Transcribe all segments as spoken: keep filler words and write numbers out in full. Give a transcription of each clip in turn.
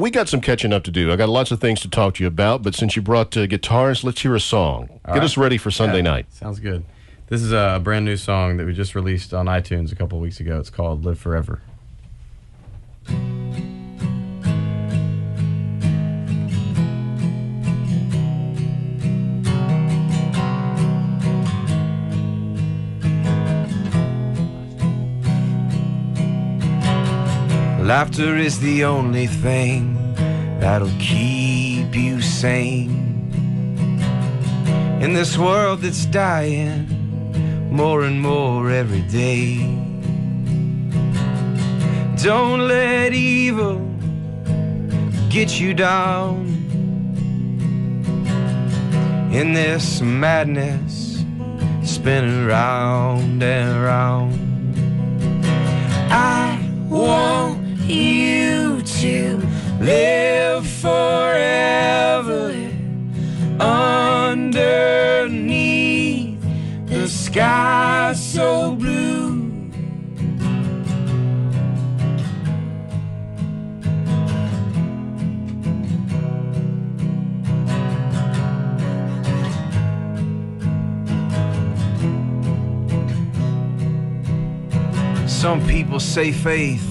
we got some catching up to do. I got lots of things to talk to you about, but since you brought uh, guitars, let's hear a song. All Get right. us ready for Sunday yeah. night. Sounds good. This is a brand new song that we just released on iTunes a couple of weeks ago. It's called Live Forever. Laughter is the only thing that'll keep you sane. In this world that's dying more and more every day. Don't let evil get you down. In this madness spinning round and round, I want you to live forever underneath the sky so blue. Some people say faith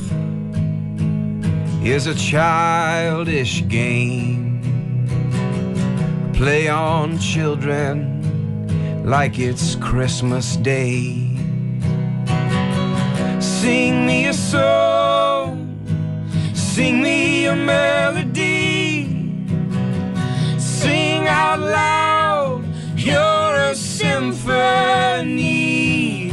is a childish game. Play on children like it's Christmas Day. Sing me a song, sing me a melody, sing out loud, you're a symphony.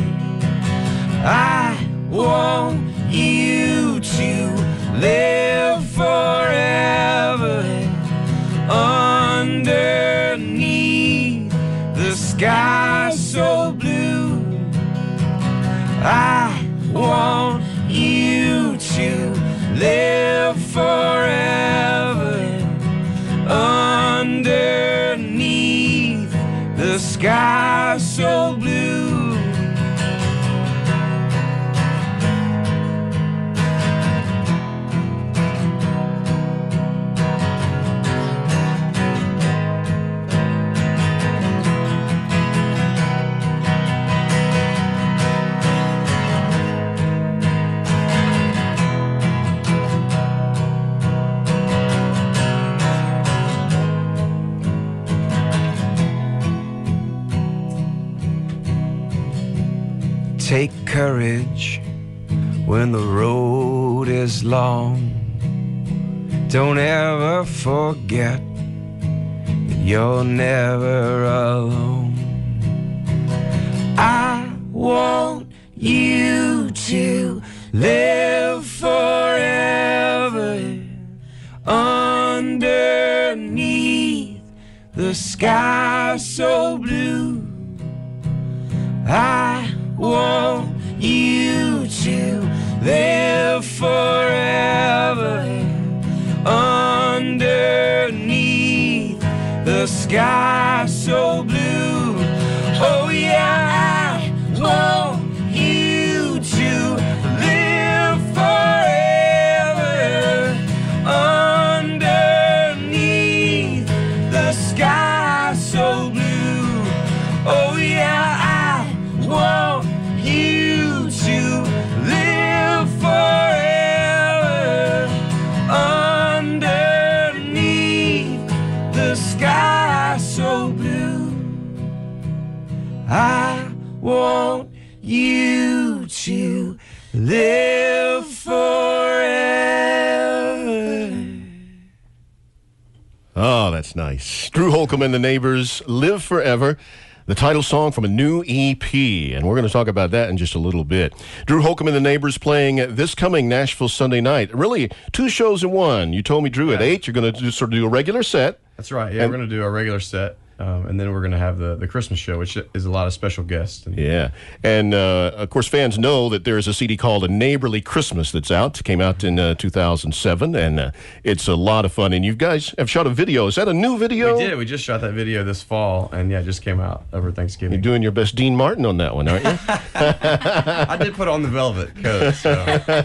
I want you to live forever underneath the sky so blue. I want you to live forever underneath the sky so blue. Take courage when the road is long. Don't ever forget that you're never alone. I want you to live forever underneath the sky so blue. I want you to live forever underneath the sky so blue. Oh yeah, I want you to live forever underneath the sky so blue. Oh yeah, I want I want you to live forever. Oh, that's nice. Drew Holcomb and the Neighbors, Live Forever, the title song from a new E P, and we're going to talk about that in just a little bit. Drew Holcomb and the Neighbors playing this coming Nashville Sunday night. Really, two shows in one. You told me, Drew, at eight, you're going to do, sort of do a regular set. That's right, yeah, and we're going to do a regular set. Um, and then we're going to have the, the Christmas show, which is a lot of special guests. And yeah. And, uh, of course, fans know that there is a C D called A Neighborly Christmas that's out. It came out in uh, two thousand seven, and uh, it's a lot of fun. And you guys have shot a video. Is that a new video? We did. We just shot that video this fall, and, yeah, it just came out over Thanksgiving. You're doing your best Dean Martin on that one, aren't you? I did put on the velvet coat, so...